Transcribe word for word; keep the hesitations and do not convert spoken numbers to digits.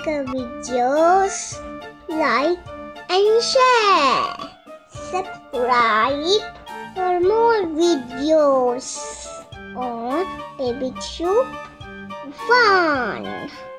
other videos, like and share. Subscribe for more videos on BabyTube Fun.